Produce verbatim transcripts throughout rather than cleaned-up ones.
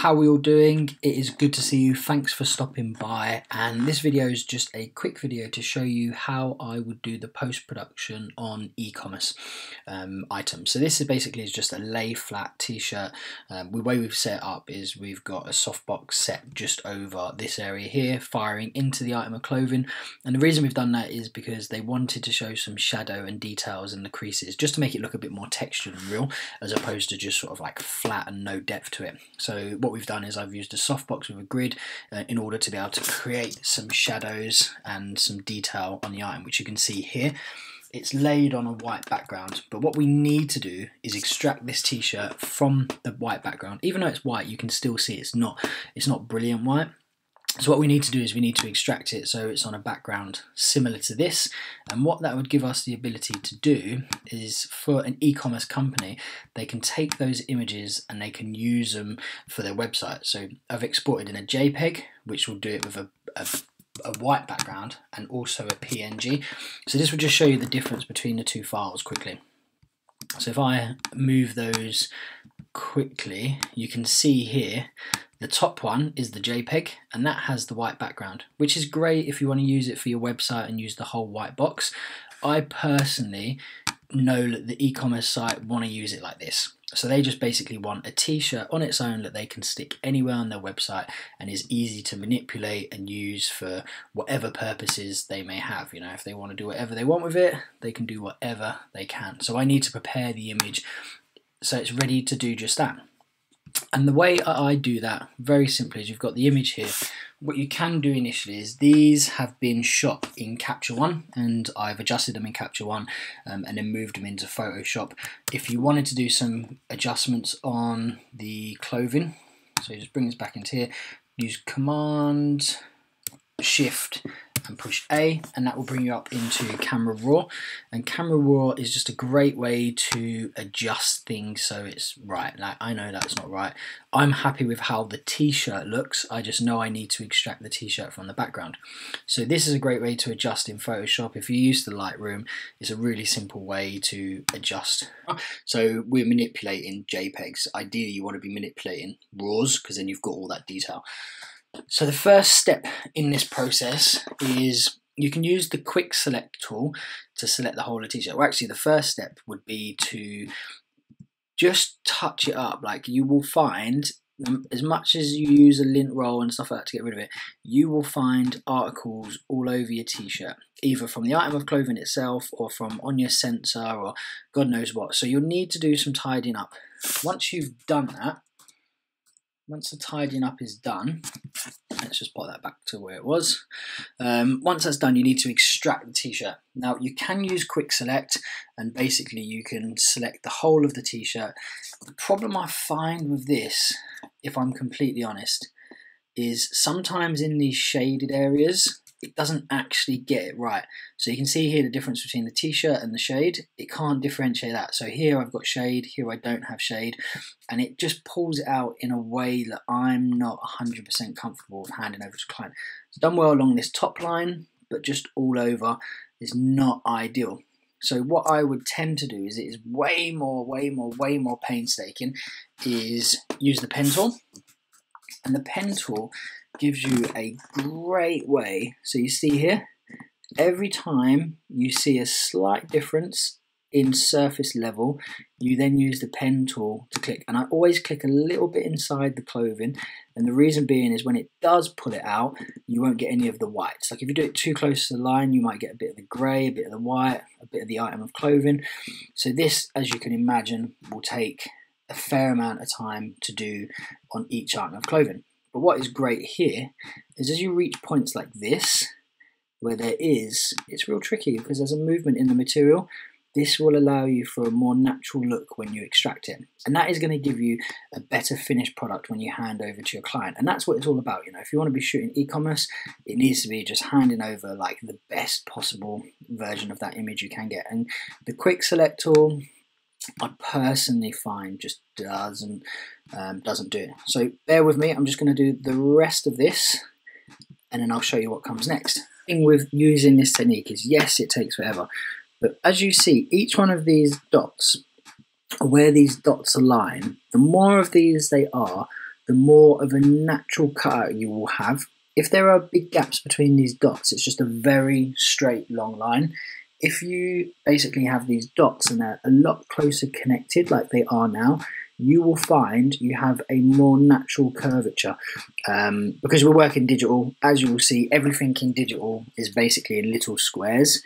how are you all doing? It is good to see you. Thanks for stopping by. And this video is just a quick video to show you how I would do the post-production on e-commerce um, items. So this is basically just a lay flat t-shirt. Um, the way we've set it up is we've got a softbox set just over this area here, firing into the item of clothing. And the reason we've done that is because they wanted to show some shadow and details in the creases, just to make it look a bit more textured and real, as opposed to just sort of like flat and no depth to it. So what we've done is I've used a softbox with a grid uh, in order to be able to create some shadows and some detail on the item, which you can see here. It's laid on a white background, but what we need to do is extract this t-shirt from the white background. Even though it's white, you can still see it's not, it's not brilliant white. So what we need to do is we need to extract it so it's on a background similar to this, and what that would give us the ability to do is, for an e-commerce company, they can take those images and they can use them for their website. So I've exported in a JPEG, which will do it with a, a a white background and also a P N G. So this will just show you the difference between the two files quickly. So if I move those quickly, you can see here the top one is the JPEG, and that has the white background, which is great if you want to use it for your website and use the whole white box. I personally know that the e-commerce site want to use it like this. So they just basically want a t-shirt on its own that they can stick anywhere on their website and is easy to manipulate and use for whatever purposes they may have. You know, if they want to do whatever they want with it, they can do whatever they can. So I need to prepare the image so it's ready to do just that. And the way I do that, very simply, is you've got the image here. What you can do initially is these have been shot in Capture One, and I've adjusted them in Capture One um, and then moved them into Photoshop. If you wanted to do some adjustments on the clothing, so you just bring this back into here, use Command Shift and push A, and that will bring you up into Camera Raw. And Camera Raw is just a great way to adjust things so it's right. Like, I know that's not right. I'm happy with how the t-shirt looks, I just know I need to extract the t-shirt from the background. So this is a great way to adjust in Photoshop. If you use the Lightroom, it's a really simple way to adjust. So we're manipulating JPEGs. Ideally you want to be manipulating RAWs, because then you've got all that detail. So the first step in this process is you can use the quick select tool to select the whole of the t-shirt. Well, actually the first step would be to just touch it up. Like, you will find, um, as much as you use a lint roll and stuff like that to get rid of it, you will find articles all over your t-shirt, either from the item of clothing itself or from on your sensor or God knows what. So you'll need to do some tidying up. Once you've done that, Once the tidying up is done, let's just pop that back to where it was. Um, once that's done, you need to extract the t-shirt. Now, you can use quick select, and basically you can select the whole of the t-shirt. The problem I find with this, if I'm completely honest, is sometimes in these shaded areas, it doesn't actually get it right. So you can see here the difference between the t-shirt and the shade. It can't differentiate that. So here I've got shade, here I don't have shade, and it just pulls it out in a way that I'm not one hundred percent comfortable with handing over to the client. It's done well along this top line, but just all over is not ideal. So what I would tend to do is, it is way more, way more, way more painstaking, is use the pen tool. And the pen tool gives you a great way. So you see here, every time you see a slight difference in surface level, you then use the pen tool to click. And I always click a little bit inside the clothing, and the reason being is when it does pull it out, you won't get any of the whites. Like, if you do it too close to the line, you might get a bit of the grey, a bit of the white, a bit of the item of clothing. So this, as you can imagine, will take a fair amount of time to do on each item of clothing. But what is great here is, as you reach points like this, where there is, it's real tricky because there's a movement in the material, this will allow you for a more natural look when you extract it. And that is going to give you a better finished product when you hand over to your client. And that's what it's all about. You know, if you want to be shooting e-commerce, it needs to be just handing over like the best possible version of that image you can get. And the quick select tool, I personally find just doesn't um, doesn't do it. So bear with me, I'm just going to do the rest of this and then I'll show you what comes next. The thing with using this technique is, yes, it takes forever, but as you see, each one of these dots, where these dots align, the more of these they are, the more of a natural cutout you will have. If there are big gaps between these dots, it's just a very straight long line. If you basically have these dots and they're a lot closer connected like they are now, you will find you have a more natural curvature. Um, because we're working digital, as you will see, everything in digital is basically in little squares.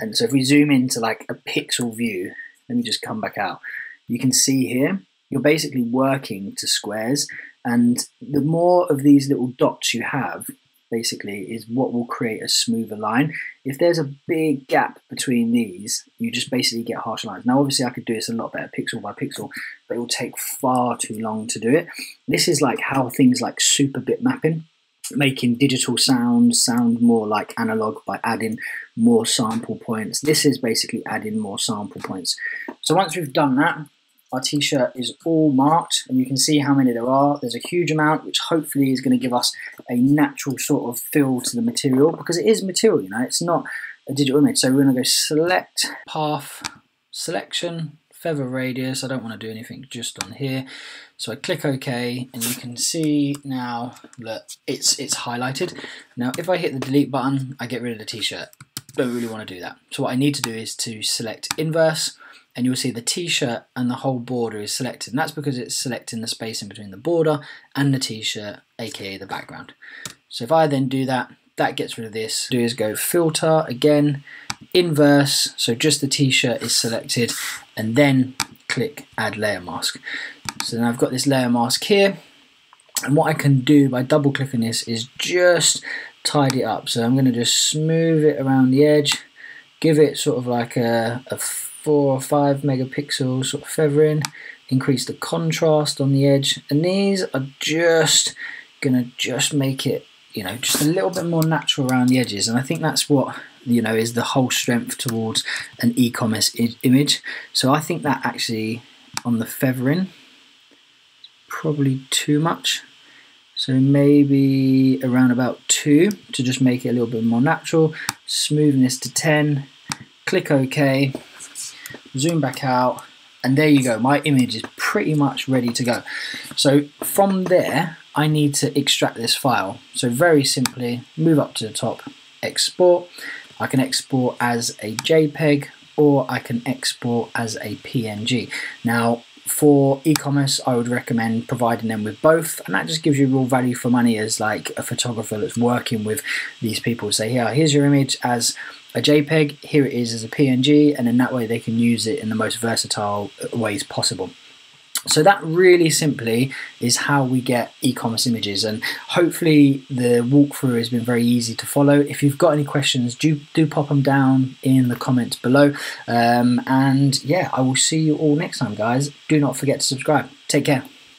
And so if we zoom into like a pixel view, let me just come back out, you can see here, you're basically working to squares. And the more of these little dots you have, basically, is what will create a smoother line. If there's a big gap between these, you just basically get harsh lines. Now, obviously, I could do this a lot better pixel by pixel, but it will take far too long to do it. This is like how things like super bit mapping, making digital sounds sound more like analog by adding more sample points. This is basically adding more sample points. So once we've done that, our t-shirt is all marked, and you can see how many there are. There's a huge amount, which hopefully is going to give us a natural sort of feel to the material, because it is material, you know, it's not a digital image. So we're going to go select, path, selection, feather radius. I don't want to do anything just on here. So I click OK, and you can see now that it's, it's highlighted. Now, if I hit the delete button, I get rid of the t-shirt. Don't really want to do that. So what I need to do is to select inverse, and you'll see the t-shirt and the whole border is selected, and that's because it's selecting the space in between the border and the t-shirt, aka the background. So if I then do that, that gets rid of this. Do is go filter again, inverse, so just the t-shirt is selected, and then click add layer mask. So then I've got this layer mask here, and what I can do by double clicking this is just tidy it up. So I'm going to just smooth it around the edge, give it sort of like a, a four or five megapixels sort of feathering, increase the contrast on the edge, and these are just gonna just make it, you know, just a little bit more natural around the edges. And I think that's what, you know, is the whole strength towards an e-commerce image. So I think that actually on the feathering, probably too much. So maybe around about two to just make it a little bit more natural. Smoothen this to ten, click OK. Zoom back out, and there you go, my image is pretty much ready to go. So from there, I need to extract this file. So very simply, move up to the top, export. I can export as a JPEG, or I can export as a P N G. Now, for e-commerce, I would recommend providing them with both, and that just gives you real value for money as like a photographer that's working with these people. Say, so yeah, here's your image as a JPEG, here it is as a P N G, and then that way they can use it in the most versatile ways possible. So that really simply is how we get e-commerce images, and hopefully the walkthrough has been very easy to follow. If you've got any questions, do, do pop them down in the comments below. Um, and yeah, I will see you all next time, guys. Do not forget to subscribe. Take care.